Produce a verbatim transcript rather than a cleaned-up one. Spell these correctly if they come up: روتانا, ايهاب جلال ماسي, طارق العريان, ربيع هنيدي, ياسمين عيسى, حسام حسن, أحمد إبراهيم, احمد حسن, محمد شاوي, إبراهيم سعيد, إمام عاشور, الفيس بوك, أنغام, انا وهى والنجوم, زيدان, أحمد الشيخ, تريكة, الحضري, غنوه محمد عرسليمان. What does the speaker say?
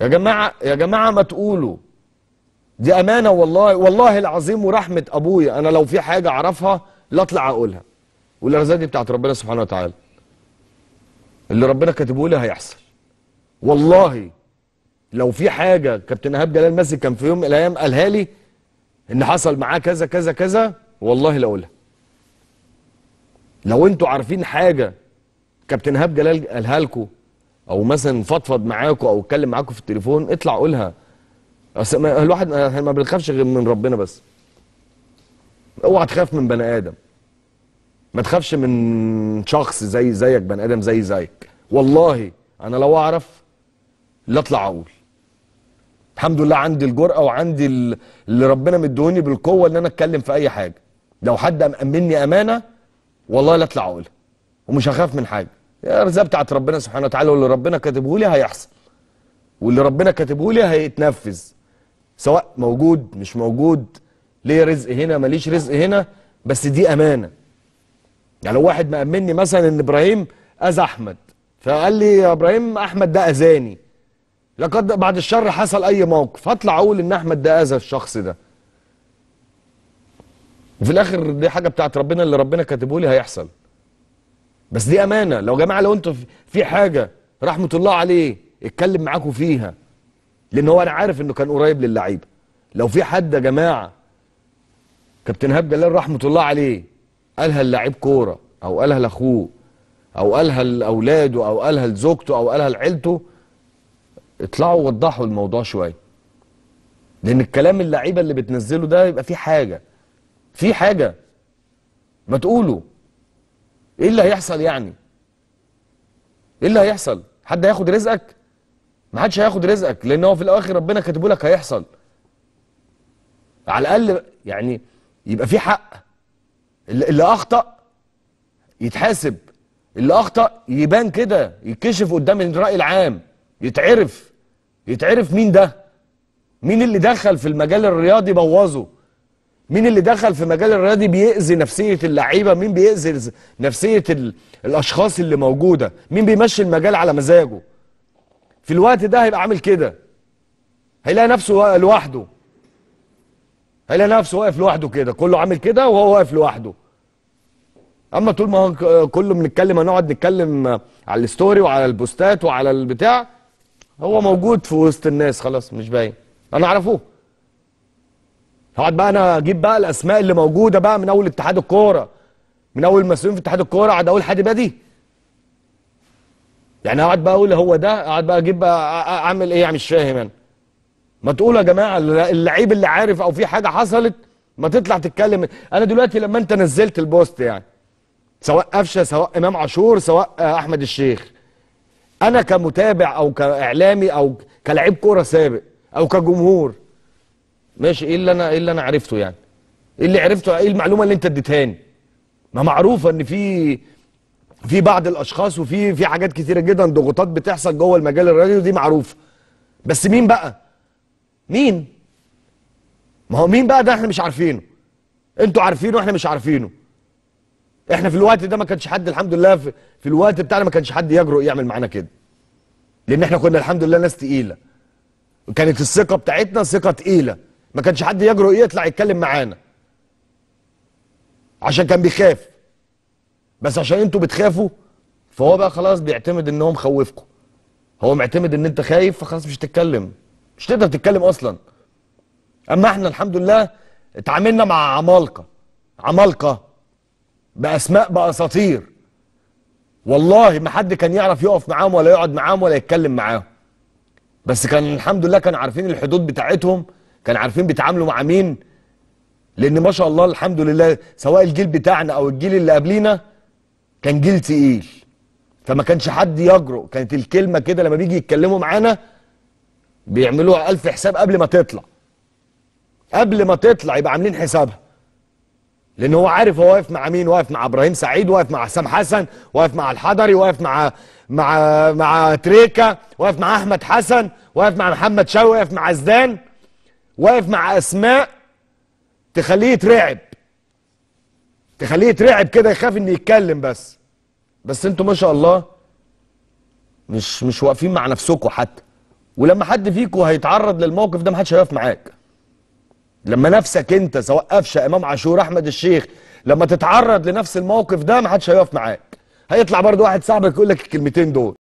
يا جماعه يا جماعه ما تقولوا دي امانه، والله والله العظيم ورحمه ابويا، انا لو في حاجه اعرفها لا اطلع اقولها، والارزاق دي بتاعت ربنا سبحانه وتعالى، اللي ربنا كاتبه لي هيحصل. والله لو في حاجه كابتن ايهاب جلال ماسي كان في يوم من الايام قالها لي ان حصل معاه كذا كذا كذا، والله لا اقولها. لو انتوا عارفين حاجه كابتن ايهاب جلال قالها لكم، او مثلا فضفض معاكم او اتكلم معاكم في التليفون، اطلع قولها. الواحد ما بنخافش غير من ربنا بس. اوعى تخاف من بني ادم، ما تخافش من شخص زي زيك، بني ادم زي زيك. والله انا لو اعرف لا اطلع اقول. الحمد لله عندي الجرأه وعندي اللي ربنا مديهوني بالقوه ان انا اتكلم في اي حاجه. لو حد امني امانه والله لا اطلع اقولها، ومش هخاف من حاجه. يا رزقه بتاعت ربنا سبحانه وتعالى، واللي ربنا كاتبه لي هيحصل، واللي ربنا كاتبه لي هيتنفذ، سواء موجود مش موجود، ليه رزق هنا ماليش رزق هنا، بس دي امانه. يعني لو واحد مأمني مثلا ان ابراهيم اذى احمد، فقال لي يا ابراهيم احمد ده اذاني، لقد بعد الشر حصل اي موقف، هطلع اقول ان احمد ده اذى الشخص ده، وفي الاخر دي حاجه بتاعت ربنا، اللي ربنا كاتبه لي هيحصل، بس دي امانه. لو جماعه لو انتوا في حاجه رحمه الله عليه اتكلم معاكم فيها، لان هو انا عارف انه كان قريب للعيبه. لو في حد يا جماعه كابتن ايهاب جلال رحمه الله عليه قالها للاعيب كوره، او قالها لاخوه، او قالها لاولاده، او قالها لزوجته، او قالها لعيلته، اطلعوا ووضحوا الموضوع شويه، لان الكلام اللعيبه اللي بتنزله ده يبقى فيه حاجه، في حاجه. ما تقولوا ايه اللي هيحصل، يعني ايه اللي هيحصل؟ حد هياخد رزقك؟ ما حدش هياخد رزقك، لان هو في الاخر ربنا كاتبه لك هيحصل. على الاقل يعني يبقى في حق، اللي اخطا يتحاسب، اللي اخطا يبان كده، يتكشف قدام الراي العام، يتعرف يتعرف مين ده، مين اللي دخل في المجال الرياضي بوظه، مين اللي دخل في مجال الرياضي بيأذي نفسية اللعيبة، مين بيأذي نفسية الأشخاص اللي موجودة، مين بيمشي المجال على مزاجه. في الوقت ده هيبقى عامل كده، هيلاقي نفسه لوحده، هيلاقي نفسه واقف لوحده كده، كله عامل كده وهو واقف لوحده. أما طول ما كله بنتكلم، هنقعد نتكلم على الستوري وعلى البوستات وعلى البتاع، هو موجود في وسط الناس خلاص مش باين، أنا أعرفوه. هقعد بقى انا اجيب بقى الاسماء اللي موجوده بقى من اول اتحاد الكوره، من اول مسؤولين في اتحاد الكوره، اقعد اقول حد بادي، يعني اقعد بقى اقول هو ده، اقعد بقى اجيب بقى اعمل ايه، مش فاهم انا. ما تقولوا يا جماعه اللعيب اللي عارف او في حاجه حصلت ما تطلع تتكلم. انا دلوقتي لما انت نزلت البوست، يعني سواء قفشه، سواء امام عاشور، سواء احمد الشيخ، انا كمتابع او كاعلامي او كلاعب كوره سابق او كجمهور، ماشي، ايه اللي انا ايه اللي انا عرفته، يعني ايه اللي عرفته، ايه المعلومه اللي انت اديتهاني؟ ما معروفه ان في في بعض الاشخاص وفي في حاجات كتيره جدا، ضغوطات بتحصل جوه المجال الرياضي دي معروفه، بس مين بقى؟ مين؟ ما هو مين بقى ده احنا مش عارفينه، انتوا عارفينه واحنا مش عارفينه. احنا في الوقت ده ما كانش حد، الحمد لله، في, في الوقت بتاعنا ما كانش حد يجرؤ يعمل معانا كده، لان احنا كنا الحمد لله ناس تقيله، كانت الثقه بتاعتنا ثقه تقيله، ما كانش حد يجرؤ يطلع يتكلم معانا عشان كان بيخاف. بس عشان انتوا بتخافوا فهو بقى خلاص بيعتمد ان هو مخوفكم، هو معتمد ان انت خايف، فخلاص مش هتتكلم، مش تقدر تتكلم اصلا. اما احنا الحمد لله اتعاملنا مع عمالقه، عمالقه باسماء، باساطير، والله ما حد كان يعرف يقف معاهم ولا يقعد معاهم ولا يتكلم معاهم، بس كان الحمد لله كانوا عارفين الحدود بتاعتهم، كانوا عارفين بيتعاملوا مع مين، لان ما شاء الله الحمد لله سواء الجيل بتاعنا او الجيل اللي قبلينا كان جيل تقيل، فما كانش حد يجرؤ، كانت الكلمه كده لما بيجي يتكلموا معانا بيعملوها ألف حساب قبل ما تطلع، قبل ما تطلع يبقى عاملين حسابها، لان هو عارف هو واقف مع مين، واقف مع ابراهيم سعيد، واقف مع حسام حسن، واقف مع الحضري، واقف مع مع مع تريكة، واقف مع احمد حسن، واقف مع محمد شاوي، واقف مع زيدان، واقف مع اسماء تخليه يترعب، تخليه يترعب كده، يخاف ان يتكلم. بس بس انتوا ما شاء الله مش مش واقفين مع نفسكم حتى، ولما حد فيكم هيتعرض للموقف ده محدش هيقف معاك. لما نفسك انت سواء قفشه امام عاشور احمد الشيخ لما تتعرض لنفس الموقف ده محدش هيقف معاك، هيطلع برضه واحد صاحبك يقول لك الكلمتين دول.